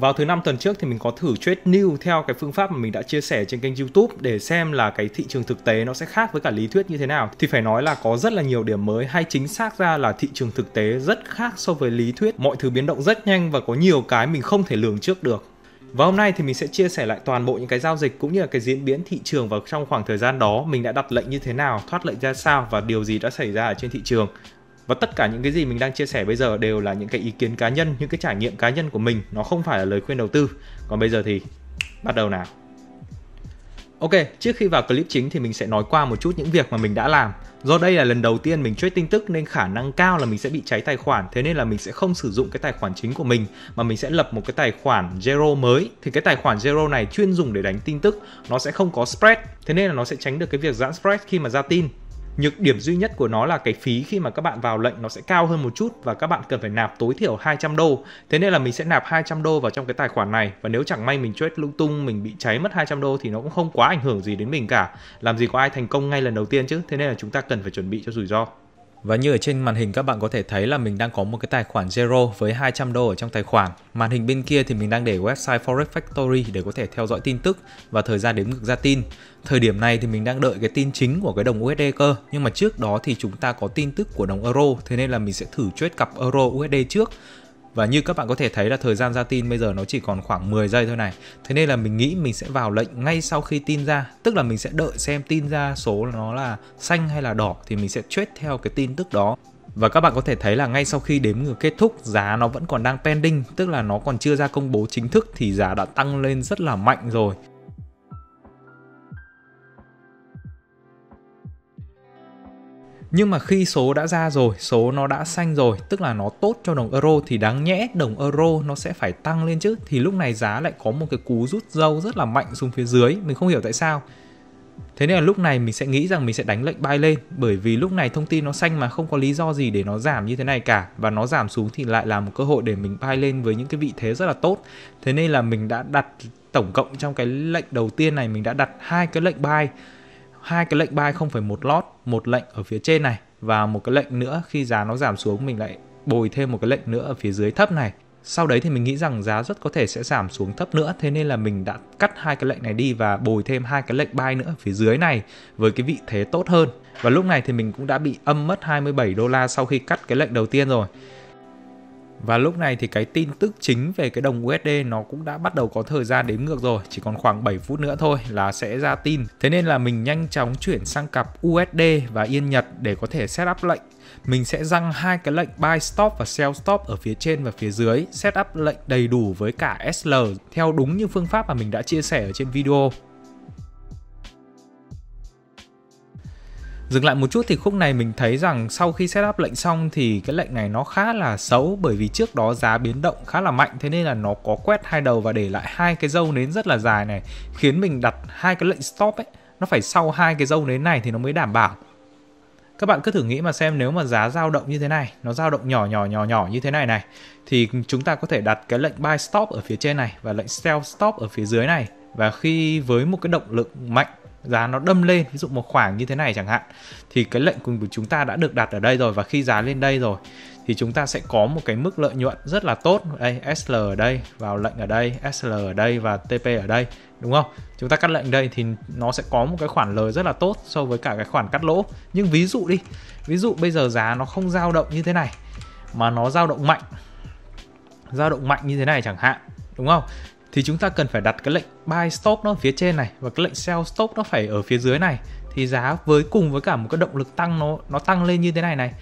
Vào thứ năm tuần trước thì mình có thử trade new theo cái phương pháp mà mình đã chia sẻ trên kênh YouTube để xem là cái thị trường thực tế nó sẽ khác với cả lý thuyết như thế nào. Thì phải nói là có rất là nhiều điểm mới, hay chính xác ra là thị trường thực tế rất khác so với lý thuyết. Mọi thứ biến động rất nhanh và có nhiều cái mình không thể lường trước được. Và hôm nay thì mình sẽ chia sẻ lại toàn bộ những cái giao dịch cũng như là cái diễn biến thị trường vào trong khoảng thời gian đó, mình đã đặt lệnh như thế nào, thoát lệnh ra sao và điều gì đã xảy ra ở trên thị trường. Và tất cả những cái gì mình đang chia sẻ bây giờ đều là những cái ý kiến cá nhân, những cái trải nghiệm cá nhân của mình, nó không phải là lời khuyên đầu tư. Còn bây giờ thì bắt đầu nào. Ok, trước khi vào clip chính thì mình sẽ nói qua một chút những việc mà mình đã làm. Do đây là lần đầu tiên mình trade tin tức nên khả năng cao là mình sẽ bị cháy tài khoản. Thế nên là mình sẽ không sử dụng cái tài khoản chính của mình mà mình sẽ lập một cái tài khoản zero mới. Thì cái tài khoản zero này chuyên dùng để đánh tin tức, nó sẽ không có spread. Thế nên là nó sẽ tránh được cái việc giãn spread khi mà ra tin. Nhược điểm duy nhất của nó là cái phí khi mà các bạn vào lệnh nó sẽ cao hơn một chút và các bạn cần phải nạp tối thiểu 200 đô. Thế nên là mình sẽ nạp 200 đô vào trong cái tài khoản này, và nếu chẳng may mình trade lung tung, mình bị cháy mất 200 đô thì nó cũng không quá ảnh hưởng gì đến mình cả. Làm gì có ai thành công ngay lần đầu tiên chứ, thế nên là chúng ta cần phải chuẩn bị cho rủi ro. Và như ở trên màn hình các bạn có thể thấy là mình đang có một cái tài khoản zero với 200 đô ở trong tài khoản. Màn hình bên kia thì mình đang để website Forex Factory để có thể theo dõi tin tức và thời gian đếm ngược ra tin. Thời điểm này thì mình đang đợi cái tin chính của cái đồng USD cơ. Nhưng mà trước đó thì chúng ta có tin tức của đồng euro, thế nên là mình sẽ thử trade cặp euro USD trước. Và như các bạn có thể thấy là thời gian ra tin bây giờ nó chỉ còn khoảng 10 giây thôi này. Thế nên là mình nghĩ mình sẽ vào lệnh ngay sau khi tin ra. Tức là mình sẽ đợi xem tin ra số nó là xanh hay là đỏ thì mình sẽ trade theo cái tin tức đó. Và các bạn có thể thấy là ngay sau khi đếm ngược kết thúc, giá nó vẫn còn đang pending. Tức là nó còn chưa ra công bố chính thức thì giá đã tăng lên rất là mạnh rồi. Nhưng mà khi số đã ra rồi, số nó đã xanh rồi, tức là nó tốt cho đồng euro thì đáng nhẽ đồng euro nó sẽ phải tăng lên chứ. Thì lúc này giá lại có một cái cú rút dâu rất là mạnh xuống phía dưới, mình không hiểu tại sao. Thế nên là lúc này mình sẽ nghĩ rằng mình sẽ đánh lệnh buy lên, bởi vì lúc này thông tin nó xanh mà không có lý do gì để nó giảm như thế này cả. Và nó giảm xuống thì lại là một cơ hội để mình buy lên với những cái vị thế rất là tốt. Thế nên là mình đã đặt tổng cộng trong cái lệnh đầu tiên này, mình đã đặt hai cái lệnh buy. Hai cái lệnh buy không phải một lót, một lệnh ở phía trên này và một cái lệnh nữa khi giá nó giảm xuống mình lại bồi thêm một cái lệnh nữa ở phía dưới thấp này. Sau đấy thì mình nghĩ rằng giá rất có thể sẽ giảm xuống thấp nữa, thế nên là mình đã cắt hai cái lệnh này đi và bồi thêm hai cái lệnh buy nữa ở phía dưới này với cái vị thế tốt hơn. Và lúc này thì mình cũng đã bị âm mất 27 đô la sau khi cắt cái lệnh đầu tiên rồi. Và lúc này thì cái tin tức chính về cái đồng USD nó cũng đã bắt đầu có thời gian đếm ngược rồi. Chỉ còn khoảng 7 phút nữa thôi là sẽ ra tin. Thế nên là mình nhanh chóng chuyển sang cặp USD và Yên Nhật để có thể set up lệnh. Mình sẽ răng hai cái lệnh buy stop và sell stop ở phía trên và phía dưới. Set up lệnh đầy đủ với cả SL theo đúng như phương pháp mà mình đã chia sẻ ở trên video. Dừng lại một chút thì khúc này mình thấy rằng sau khi setup lệnh xong thì cái lệnh này nó khá là xấu, bởi vì trước đó giá biến động khá là mạnh, thế nên là nó có quét hai đầu và để lại hai cái dâu nến rất là dài này, khiến mình đặt hai cái lệnh stop ấy nó phải sau hai cái dâu nến này thì nó mới đảm bảo. Các bạn cứ thử nghĩ mà xem, nếu mà giá dao động như thế này, nó dao động nhỏ như thế này này thì chúng ta có thể đặt cái lệnh buy stop ở phía trên này và lệnh sell stop ở phía dưới này, và khi với một cái động lực mạnh giá nó đâm lên, ví dụ một khoảng như thế này chẳng hạn, thì cái lệnh của chúng ta đã được đặt ở đây rồi, và khi giá lên đây rồi thì chúng ta sẽ có một cái mức lợi nhuận rất là tốt. Đây, SL ở đây, vào lệnh ở đây, SL ở đây và TP ở đây, đúng không? Chúng ta cắt lệnh đây thì nó sẽ có một cái khoản lời rất là tốt so với cả cái khoản cắt lỗ. Nhưng ví dụ đi, ví dụ bây giờ giá nó không dao động như thế này mà nó dao động mạnh như thế này chẳng hạn, đúng không? Thì chúng ta cần phải đặt cái lệnh buy stop nó ở phía trên này và cái lệnh sell stop nó phải ở phía dưới này, thì giá với cùng với cả một cái động lực tăng nó tăng lên như thế này này,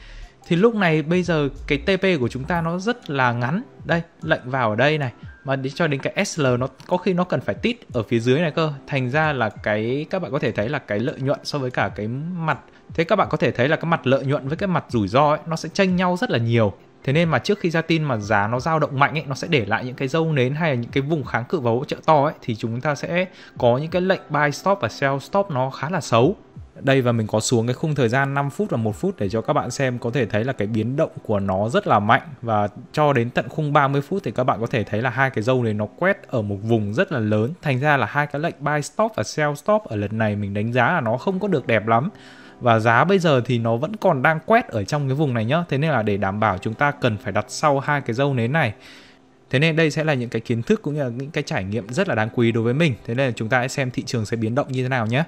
thì lúc này bây giờ cái TP của chúng ta nó rất là ngắn. Đây, lệnh vào ở đây này mà cho đến cái SL nó có khi nó cần phải tít ở phía dưới này cơ. Thành ra là cái các bạn có thể thấy là cái lợi nhuận so với cả cái mặt, thế các bạn có thể thấy là cái mặt lợi nhuận với cái mặt rủi ro ấy, nó sẽ chênh nhau rất là nhiều. Thế nên mà trước khi ra tin mà giá nó dao động mạnh ấy, nó sẽ để lại những cái dâu nến hay là những cái vùng kháng cự và hỗ trợ to ấy, thì chúng ta sẽ có những cái lệnh buy stop và sell stop nó khá là xấu. Đây, và mình có xuống cái khung thời gian 5 phút và 1 phút để cho các bạn xem, có thể thấy là cái biến động của nó rất là mạnh, và cho đến tận khung 30 phút thì các bạn có thể thấy là hai cái dâu này nó quét ở một vùng rất là lớn. Thành ra là hai cái lệnh buy stop và sell stop ở lần này mình đánh giá là nó không có được đẹp lắm. Và giá bây giờ thì nó vẫn còn đang quét ở trong cái vùng này nhá. Thế nên là để đảm bảo chúng ta cần phải đặt sau hai cái dâu nến này. Thế nên đây sẽ là những cái kiến thức cũng như là những cái trải nghiệm rất là đáng quý đối với mình. Thế nên là chúng ta hãy xem thị trường sẽ biến động như thế nào nhé.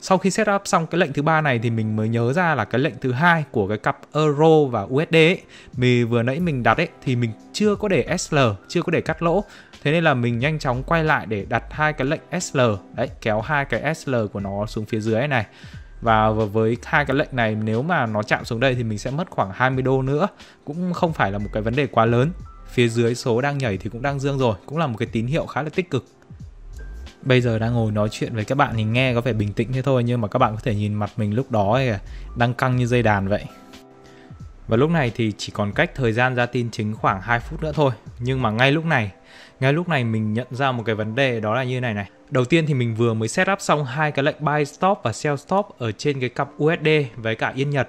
Sau khi set up xong cái lệnh thứ ba này thì mình mới nhớ ra là cái lệnh thứ hai của cái cặp euro và USD ấy, mình vừa nãy mình đặt ấy thì mình chưa có để SL, chưa có để cắt lỗ. Thế nên là mình nhanh chóng quay lại để đặt hai cái lệnh SL. Đấy, kéo hai cái SL của nó xuống phía dưới này. Và với hai cái lệnh này nếu mà nó chạm xuống đây thì mình sẽ mất khoảng 20 đô nữa, cũng không phải là một cái vấn đề quá lớn. Phía dưới số đang nhảy thì cũng đang dương rồi, cũng là một cái tín hiệu khá là tích cực. Bây giờ đang ngồi nói chuyện với các bạn thì nghe có vẻ bình tĩnh thế thôi, nhưng mà các bạn có thể nhìn mặt mình lúc đó ấy, đang căng như dây đàn vậy. Và lúc này thì chỉ còn cách thời gian ra tin chính khoảng 2 phút nữa thôi. Nhưng mà ngay lúc này mình nhận ra một cái vấn đề, đó là như này này. Đầu tiên thì mình vừa mới set up xong hai cái lệnh buy stop và sell stop ở trên cái cặp USD với cả Yên Nhật.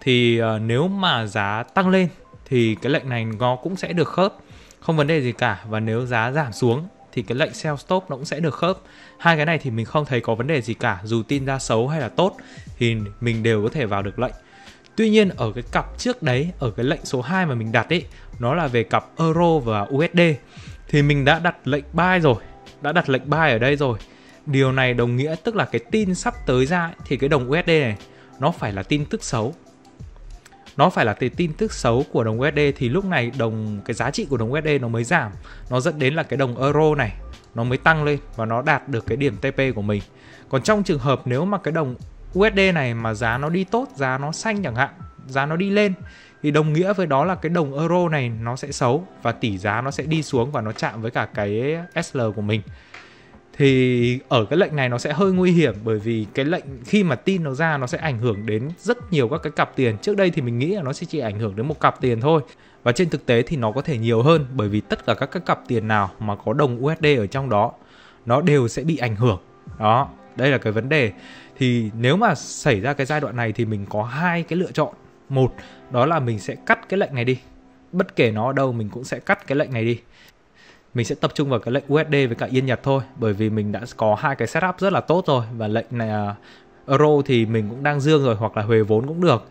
Thì nếu mà giá tăng lên thì cái lệnh này nó cũng sẽ được khớp, không vấn đề gì cả. Và nếu giá giảm xuống thì cái lệnh sell stop nó cũng sẽ được khớp. Hai cái này thì mình không thấy có vấn đề gì cả, dù tin ra xấu hay là tốt thì mình đều có thể vào được lệnh. Tuy nhiên ở cái cặp trước đấy, ở cái lệnh số 2 mà mình đặt ấy, nó là về cặp euro và USD, thì mình đã đặt lệnh buy rồi, đã đặt lệnh buy ở đây rồi. Điều này đồng nghĩa tức là cái tin sắp tới ra ấy, thì cái đồng USD này nó phải là tin tức xấu. Nó phải là cái tin tức xấu của đồng USD thì lúc này cái giá trị của đồng USD nó mới giảm. Nó dẫn đến là cái đồng euro này nó mới tăng lên và nó đạt được cái điểm TP của mình. Còn trong trường hợp nếu mà cái đồng USD này mà giá nó đi tốt, giá nó xanh chẳng hạn, giá nó đi lên, thì đồng nghĩa với đó là cái đồng euro này nó sẽ xấu và tỷ giá nó sẽ đi xuống và nó chạm với cả cái SL của mình. Thì ở cái lệnh này nó sẽ hơi nguy hiểm, bởi vì cái lệnh khi mà tin nó ra nó sẽ ảnh hưởng đến rất nhiều các cái cặp tiền. Trước đây thì mình nghĩ là nó sẽ chỉ ảnh hưởng đến một cặp tiền thôi, và trên thực tế thì nó có thể nhiều hơn, bởi vì tất cả các cái cặp tiền nào mà có đồng USD ở trong đó nó đều sẽ bị ảnh hưởng. Đó, đây là cái vấn đề. Thì nếu mà xảy ra cái giai đoạn này thì mình có hai cái lựa chọn. Một, đó là mình sẽ cắt cái lệnh này đi. Bất kể nó ở đâu mình cũng sẽ cắt cái lệnh này đi. Mình sẽ tập trung vào cái lệnh USD với cả Yên Nhật thôi, bởi vì mình đã có hai cái setup rất là tốt rồi. Và lệnh này euro thì mình cũng đang dương rồi, hoặc là huề vốn cũng được.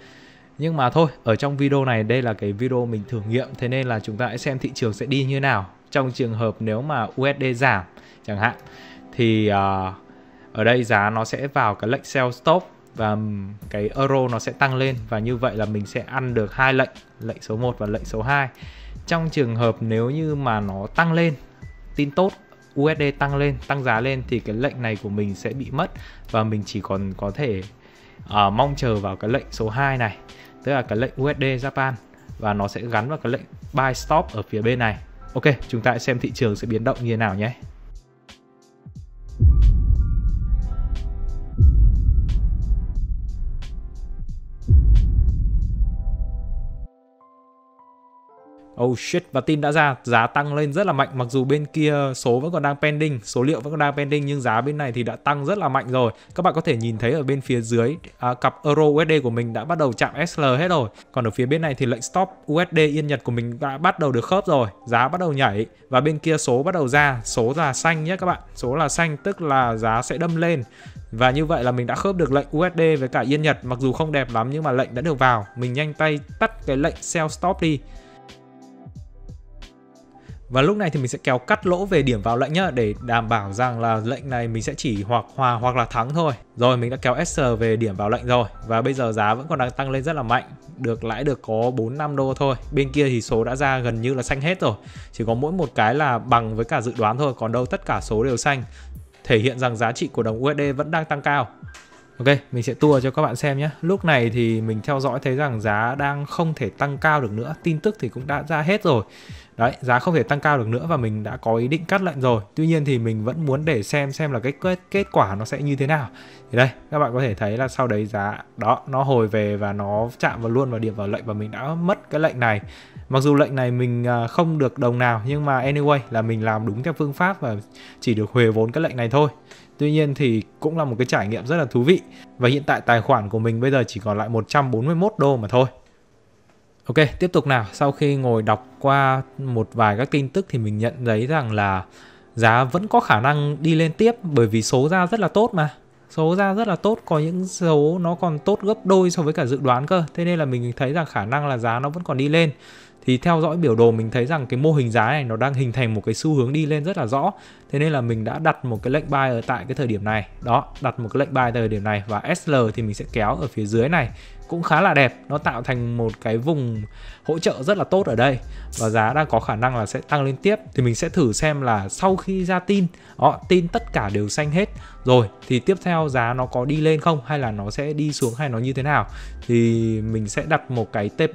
Nhưng mà thôi, ở trong video này đây là cái video mình thử nghiệm, thế nên là chúng ta hãy xem thị trường sẽ đi như nào. Trong trường hợp nếu mà USD giảm chẳng hạn thì ở đây giá nó sẽ vào cái lệnh sell stop và cái euro nó sẽ tăng lên, và như vậy là mình sẽ ăn được hai lệnh, lệnh số 1 và lệnh số 2. Trong trường hợp nếu như mà nó tăng lên, tin tốt, USD tăng lên, tăng giá lên thì cái lệnh này của mình sẽ bị mất, và mình chỉ còn có thể mong chờ vào cái lệnh số 2 này, tức là cái lệnh USD Japan, và nó sẽ gắn vào cái lệnh buy stop ở phía bên này. Ok, chúng ta hãy xem thị trường sẽ biến động như thế nào nhé. Oh shit, và tin đã ra, giá tăng lên rất là mạnh. Mặc dù bên kia số vẫn còn đang pending, số liệu vẫn còn đang pending, nhưng giá bên này thì đã tăng rất là mạnh rồi. Các bạn có thể nhìn thấy ở bên phía dưới cặp euro USD của mình đã bắt đầu chạm SL hết rồi. Còn ở phía bên này thì lệnh stop USD Yên Nhật của mình đã bắt đầu được khớp rồi, giá bắt đầu nhảy. Và bên kia số bắt đầu ra, số là xanh nhé các bạn. Số là xanh tức là giá sẽ đâm lên. Và như vậy là mình đã khớp được lệnh USD với cả Yên Nhật. Mặc dù không đẹp lắm nhưng mà lệnh đã được vào. Mình nhanh tay tắt cái lệnh sell stop đi. Và lúc này thì mình sẽ kéo cắt lỗ về điểm vào lệnh nhá, để đảm bảo rằng là lệnh này mình sẽ chỉ hoặc hòa hoặc là thắng thôi. Rồi, mình đã kéo SL về điểm vào lệnh rồi. Và bây giờ giá vẫn còn đang tăng lên rất là mạnh, được lãi được có 4-5 đô thôi. Bên kia thì số đã ra gần như là xanh hết rồi, chỉ có mỗi một cái là bằng với cả dự đoán thôi, còn đâu tất cả số đều xanh, thể hiện rằng giá trị của đồng USD vẫn đang tăng cao. Ok, mình sẽ tua cho các bạn xem nhé. Lúc này thì mình theo dõi thấy rằng giá đang không thể tăng cao được nữa. Tin tức thì cũng đã ra hết rồi. Đấy, giá không thể tăng cao được nữa và mình đã có ý định cắt lệnh rồi. Tuy nhiên thì mình vẫn muốn để xem là cái kết quả nó sẽ như thế nào. Thì đây, các bạn có thể thấy là sau đấy giá đó nó hồi về và nó chạm vào luôn vào điểm vào lệnh, và mình đã mất cái lệnh này. Mặc dù lệnh này mình không được đồng nào, nhưng mà anyway là mình làm đúng theo phương pháp và chỉ được huề vốn cái lệnh này thôi. Tuy nhiên thì cũng là một cái trải nghiệm rất là thú vị. Và hiện tại tài khoản của mình bây giờ chỉ còn lại 141 đô mà thôi. Ok, tiếp tục nào. Sau khi ngồi đọc qua một vài các tin tức thì mình nhận thấy rằng là giá vẫn có khả năng đi lên tiếp, bởi vì số ra rất là tốt mà. Số ra rất là tốt, có những số nó còn tốt gấp đôi so với cả dự đoán cơ. Thế nên là mình thấy rằng khả năng là giá nó vẫn còn đi lên. thì theo dõi biểu đồ mình thấy rằng cái mô hình giá này nó đang hình thành một cái xu hướng đi lên rất là rõ. Thế nên là mình đã đặt một cái lệnh buy ở tại cái thời điểm này. Đó, đặt một cái lệnh buy thời điểm này và SL thì mình sẽ kéo ở phía dưới này. Cũng khá là đẹp, nó tạo thành một cái vùng hỗ trợ rất là tốt ở đây và giá đang có khả năng là sẽ tăng lên tiếp. Thì mình sẽ thử xem là sau khi ra tin, đó, tin tất cả đều xanh hết rồi thì tiếp theo giá nó có đi lên không hay là nó sẽ đi xuống hay nó như thế nào, thì mình sẽ đặt một cái TP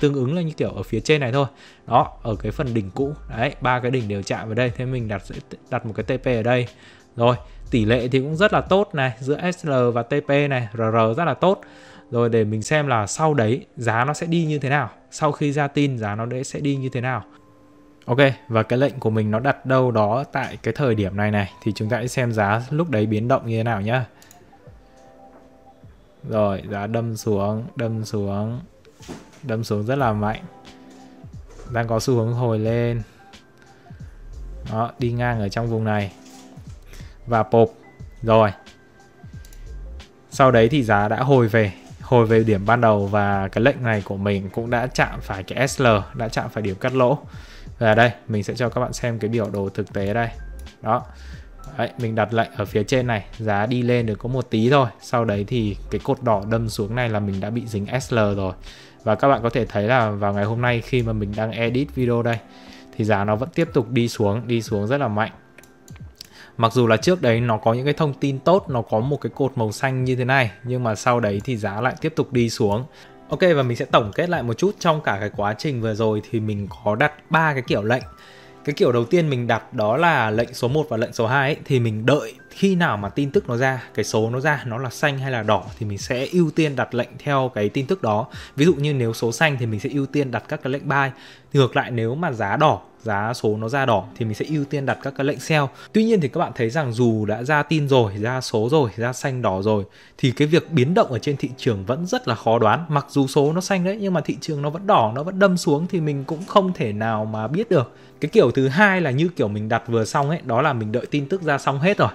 tương ứng là như kiểu ở phía trên này thôi. Đó, ở cái phần đỉnh cũ đấy, ba cái đỉnh đều chạm vào đây, thế mình đặt một cái TP ở đây. Rồi, tỷ lệ thì cũng rất là tốt này, giữa SL và TP này, RR rất là tốt. Rồi để mình xem là sau đấy giá nó sẽ đi như thế nào, sau khi ra tin giá nó sẽ đi như thế nào. Ok, và cái lệnh của mình nó đặt đâu đó tại cái thời điểm này này, thì chúng ta sẽ xem giá lúc đấy biến động như thế nào nhá. Rồi, giá đâm xuống rất là mạnh. Đang có xu hướng hồi lên. Đó, đi ngang ở trong vùng này. Và pop. Rồi. Sau đấy thì giá đã hồi về điểm ban đầu và cái lệnh này của mình cũng đã chạm phải cái SL, đã chạm phải điểm cắt lỗ. Và đây, mình sẽ cho các bạn xem cái biểu đồ thực tế đây. Đó. Đấy, mình đặt lệnh ở phía trên này, giá đi lên được có một tí thôi. Sau đấy thì cái cột đỏ đâm xuống này là mình đã bị dính SL rồi. Và các bạn có thể thấy là vào ngày hôm nay khi mà mình đang edit video đây thì giá nó vẫn tiếp tục đi xuống rất là mạnh. Mặc dù là trước đấy nó có những cái thông tin tốt, nó có một cái cột màu xanh như thế này, nhưng mà sau đấy thì giá lại tiếp tục đi xuống. Ok, và mình sẽ tổng kết lại một chút. Trong cả cái quá trình vừa rồi thì mình có đặt 3 cái kiểu lệnh. Cái kiểu đầu tiên mình đặt đó là lệnh số 1 và lệnh số 2 ấy, thì mình đợi khi nào mà tin tức nó ra, cái số nó ra nó là xanh hay là đỏ thì mình sẽ ưu tiên đặt lệnh theo cái tin tức đó. Ví dụ như nếu số xanh thì mình sẽ ưu tiên đặt các cái lệnh buy. Ngược lại nếu mà giá đỏ, giá số nó ra đỏ thì mình sẽ ưu tiên đặt các cái lệnh sell. Tuy nhiên thì các bạn thấy rằng dù đã ra tin rồi, ra số rồi, ra xanh đỏ rồi thì cái việc biến động ở trên thị trường vẫn rất là khó đoán. Mặc dù số nó xanh đấy nhưng mà thị trường nó vẫn đỏ, nó vẫn đâm xuống thì mình cũng không thể nào mà biết được. Cái kiểu thứ hai là như kiểu mình đặt vừa xong ấy, đó là mình đợi tin tức ra xong hết rồi.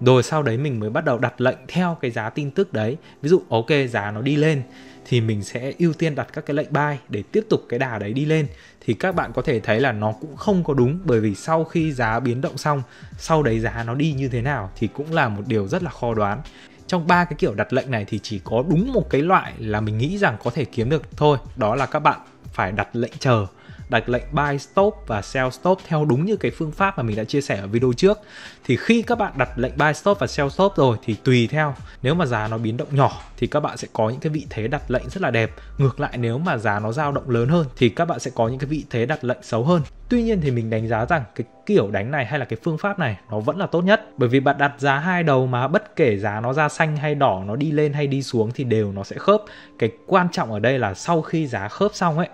Rồi sau đấy mình mới bắt đầu đặt lệnh theo cái giá tin tức đấy. Ví dụ ok giá nó đi lên thì mình sẽ ưu tiên đặt các cái lệnh buy để tiếp tục cái đà đấy đi lên. Thì các bạn có thể thấy là nó cũng không có đúng, bởi vì sau khi giá biến động xong, sau đấy giá nó đi như thế nào thì cũng là một điều rất là khó đoán. Trong 3 cái kiểu đặt lệnh này thì chỉ có đúng một cái loại là mình nghĩ rằng có thể kiếm được thôi. Đó là các bạn phải đặt lệnh chờ, đặt lệnh buy stop và sell stop theo đúng như cái phương pháp mà mình đã chia sẻ ở video trước. Thì khi các bạn đặt lệnh buy stop và sell stop rồi thì tùy theo, nếu mà giá nó biến động nhỏ thì các bạn sẽ có những cái vị thế đặt lệnh rất là đẹp. Ngược lại nếu mà giá nó dao động lớn hơn thì các bạn sẽ có những cái vị thế đặt lệnh xấu hơn. Tuy nhiên thì mình đánh giá rằng cái kiểu đánh này hay là cái phương pháp này nó vẫn là tốt nhất, bởi vì bạn đặt giá hai đầu mà bất kể giá nó ra xanh hay đỏ, nó đi lên hay đi xuống thì đều nó sẽ khớp. Cái quan trọng ở đây là sau khi giá khớp xong ấy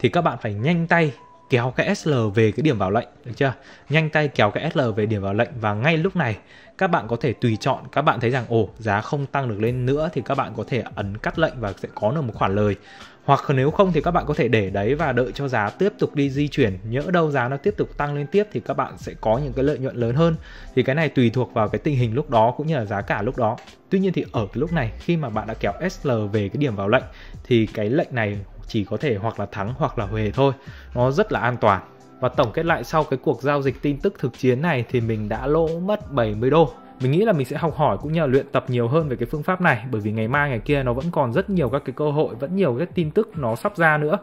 thì các bạn phải nhanh tay kéo cái SL về cái điểm vào lệnh, được chưa? Nhanh tay kéo cái SL về điểm vào lệnh, và ngay lúc này các bạn có thể tùy chọn, các bạn thấy rằng ồ giá không tăng được lên nữa thì các bạn có thể ấn cắt lệnh và sẽ có được một khoản lời. Hoặc nếu không thì các bạn có thể để đấy và đợi cho giá tiếp tục đi di chuyển, nhỡ đâu giá nó tiếp tục tăng lên tiếp thì các bạn sẽ có những cái lợi nhuận lớn hơn. Thì cái này tùy thuộc vào cái tình hình lúc đó cũng như là giá cả lúc đó. Tuy nhiên thì ở lúc này khi mà bạn đã kéo SL về cái điểm vào lệnh thì cái lệnh này chỉ có thể hoặc là thắng hoặc là huề thôi, nó rất là an toàn. Và tổng kết lại sau cái cuộc giao dịch tin tức thực chiến này thì mình đã lỗ mất 70 đô. Mình nghĩ là mình sẽ học hỏi cũng như là luyện tập nhiều hơn về cái phương pháp này, bởi vì ngày mai ngày kia nó vẫn còn rất nhiều các cái cơ hội, vẫn nhiều cái tin tức nó sắp ra nữa.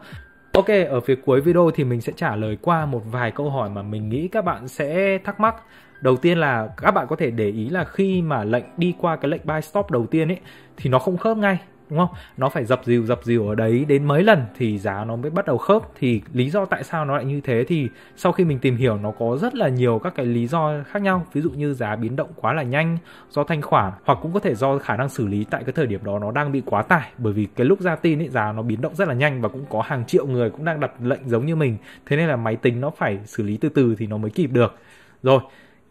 Ok, ở phía cuối video thì mình sẽ trả lời qua một vài câu hỏi mà mình nghĩ các bạn sẽ thắc mắc. Đầu tiên là các bạn có thể để ý là khi mà lệnh đi qua cái lệnh buy stop đầu tiên ấy thì nó không khớp ngay, đúng không? Nó phải dập dìu ở đấy đến mấy lần thì giá nó mới bắt đầu khớp. Thì lý do tại sao nó lại như thế thì sau khi mình tìm hiểu nó có rất là nhiều các cái lý do khác nhau. Ví dụ như giá biến động quá là nhanh, do thanh khoản, hoặc cũng có thể do khả năng xử lý tại cái thời điểm đó nó đang bị quá tải. Bởi vì cái lúc ra tin ấy, giá nó biến động rất là nhanh và cũng có hàng triệu người cũng đang đặt lệnh giống như mình. Thế nên là máy tính nó phải xử lý từ từ thì nó mới kịp được. Rồi.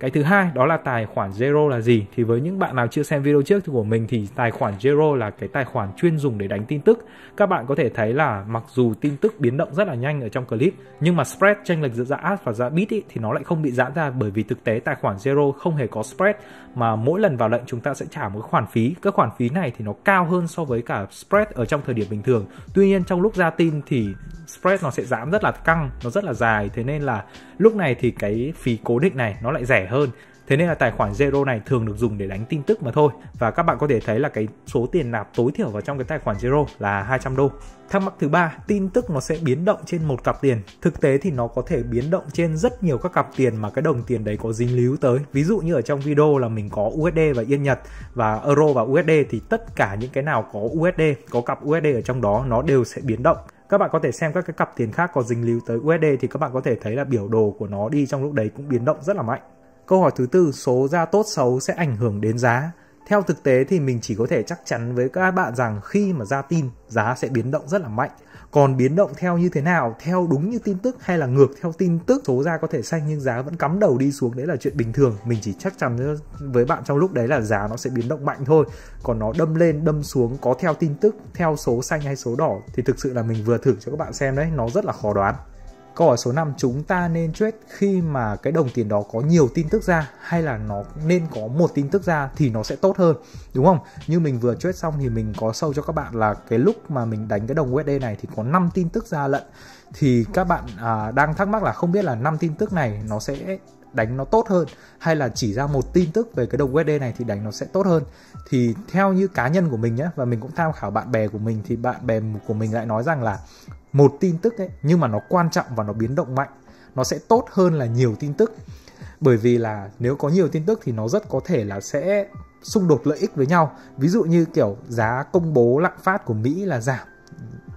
Cái thứ hai đó là tài khoản Zero là gì? Thì với những bạn nào chưa xem video trước của mình thì tài khoản Zero là cái tài khoản chuyên dùng để đánh tin tức. Các bạn có thể thấy là mặc dù tin tức biến động rất là nhanh ở trong clip, nhưng mà spread, chênh lệch giữa giá ads và giá bid thì nó lại không bị giãn ra, bởi vì thực tế tài khoản Zero không hề có spread, mà mỗi lần vào lệnh chúng ta sẽ trả một khoản phí. Các khoản phí này thì nó cao hơn so với cả spread ở trong thời điểm bình thường. Tuy nhiên trong lúc ra tin thì spread nó sẽ giảm rất là căng, nó rất là dài, thế nên là lúc này thì cái phí cố định này nó lại rẻ hơn. Thế nên là tài khoản Zero này thường được dùng để đánh tin tức mà thôi. Và các bạn có thể thấy là cái số tiền nạp tối thiểu vào trong cái tài khoản Zero là 200 đô. Thắc mắc thứ ba, tin tức nó sẽ biến động trên một cặp tiền. Thực tế thì nó có thể biến động trên rất nhiều các cặp tiền mà cái đồng tiền đấy có dính líu tới. Ví dụ như ở trong video là mình có USD và Yên Nhật, và Euro và USD, thì tất cả những cái nào có USD, có cặp USD ở trong đó nó đều sẽ biến động. Các bạn có thể xem các cái cặp tiền khác có dính líu tới USD thì các bạn có thể thấy là biểu đồ của nó đi trong lúc đấy cũng biến động rất là mạnh. Câu hỏi thứ tư, số ra tốt xấu sẽ ảnh hưởng đến giá. Theo thực tế thì mình chỉ có thể chắc chắn với các bạn rằng khi mà ra tin, giá sẽ biến động rất là mạnh. Còn biến động theo như thế nào, theo đúng như tin tức hay là ngược theo tin tức, số ra có thể xanh nhưng giá vẫn cắm đầu đi xuống, đấy là chuyện bình thường. Mình chỉ chắc chắn với bạn trong lúc đấy là giá nó sẽ biến động mạnh thôi. Còn nó đâm lên, đâm xuống có theo tin tức, theo số xanh hay số đỏ thì thực sự là mình vừa thử cho các bạn xem đấy, nó rất là khó đoán. Câu hỏi số 5, chúng ta nên trade khi mà cái đồng tiền đó có nhiều tin tức ra hay là nó nên có một tin tức ra thì nó sẽ tốt hơn, đúng không? Như mình vừa trade xong thì mình có show cho các bạn là cái lúc mà mình đánh cái đồng USD này thì có 5 tin tức ra lận. Thì các bạn đang thắc mắc là không biết là 5 tin tức này nó sẽ đánh nó tốt hơn hay là chỉ ra một tin tức về cái đồng USD này thì đánh nó sẽ tốt hơn. Thì theo như cá nhân của mình nhé, và mình cũng tham khảo bạn bè của mình, thì bạn bè của mình lại nói rằng là một tin tức ấy, nhưng mà nó quan trọng và nó biến động mạnh, nó sẽ tốt hơn là nhiều tin tức. Bởi vì là nếu có nhiều tin tức thì nó rất có thể là sẽ xung đột lợi ích với nhau. Ví dụ như kiểu giá công bố lạm phát của Mỹ là giảm,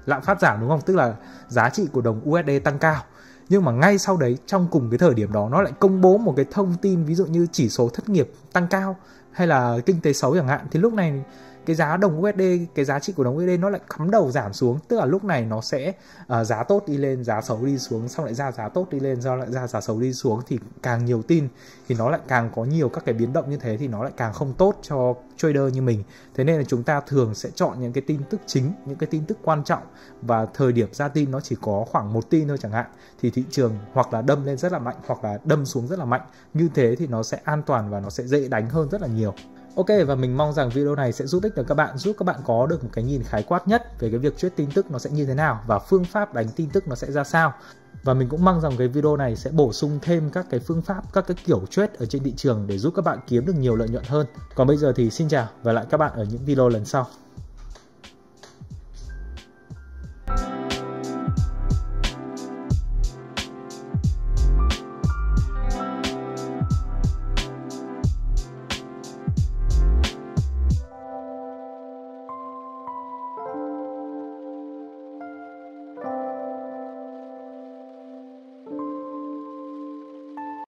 lạm phát giảm đúng không? Tức là giá trị của đồng USD tăng cao. Nhưng mà ngay sau đấy, trong cùng cái thời điểm đó, nó lại công bố một cái thông tin ví dụ như chỉ số thất nghiệp tăng cao hay là kinh tế xấu chẳng hạn, thì lúc này cái giá đồng USD, cái giá trị của đồng USD nó lại cắm đầu giảm xuống. Tức là lúc này nó sẽ giá tốt đi lên, giá xấu đi xuống, xong lại ra giá tốt đi lên, xong lại ra giá xấu đi xuống. Thì càng nhiều tin thì nó lại càng có nhiều các cái biến động như thế, thì nó lại càng không tốt cho trader như mình. Thế nên là chúng ta thường sẽ chọn những cái tin tức chính, những cái tin tức quan trọng, và thời điểm ra tin nó chỉ có khoảng một tin thôi chẳng hạn, thì thị trường hoặc là đâm lên rất là mạnh hoặc là đâm xuống rất là mạnh. Như thế thì nó sẽ an toàn và nó sẽ dễ đánh hơn rất là nhiều. Ok, và mình mong rằng video này sẽ giúp ích được các bạn, giúp các bạn có được một cái nhìn khái quát nhất về cái việc trade tin tức nó sẽ như thế nào và phương pháp đánh tin tức nó sẽ ra sao. Và mình cũng mong rằng cái video này sẽ bổ sung thêm các cái phương pháp, các cái kiểu trade ở trên thị trường để giúp các bạn kiếm được nhiều lợi nhuận hơn. Còn bây giờ thì xin chào và lại các bạn ở những video lần sau.